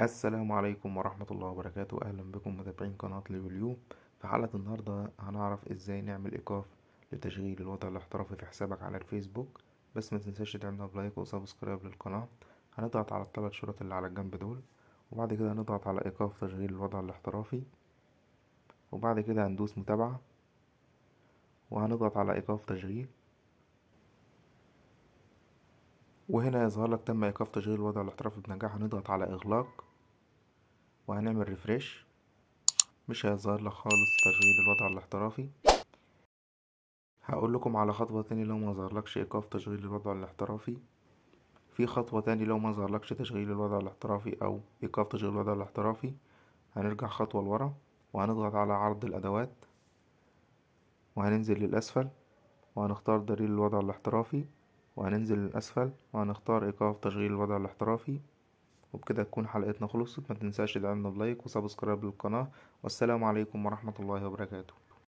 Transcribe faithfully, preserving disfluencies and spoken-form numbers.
السلام عليكم ورحمة الله وبركاته. أهلا بكم متابعين قناة ليو ليو. في حلقة النهاردة هنعرف ازاي نعمل ايقاف لتشغيل الوضع الاحترافي في حسابك على الفيسبوك، بس ما تنساش تعملنا بلايك وسبسكرايب للقناة. هنضغط على الثلاث شرط اللي على الجنب دول، وبعد كده هنضغط على ايقاف تشغيل الوضع الاحترافي، وبعد كده هندوس متابعة وهنضغط على ايقاف تشغيل، وهنا يظهر لك تم ايقاف تشغيل الوضع الاحترافي بنجاح. هنضغط على اغلاق وهنعمل ريفريش، مش هيظهر لك خالص تشغيل الوضع الاحترافي. هقول لكم على خطوة تاني لو ما ظهرلكش ايقاف تشغيل الوضع الاحترافي. في خطوة تاني لو ما ظهرلكش تشغيل الوضع الاحترافي او ايقاف تشغيل الوضع الاحترافي، هنرجع خطوة لورا وهنضغط على عرض الادوات وهننزل للاسفل وهنختار دليل الوضع الاحترافي، وهننزل للأسفل وهنختار إيقاف تشغيل الوضع الاحترافي. وبكده تكون حلقتنا خلصت. ما تنساش تدعمنا بلايك وسبسكرايب للقناة، والسلام عليكم ورحمة الله وبركاته.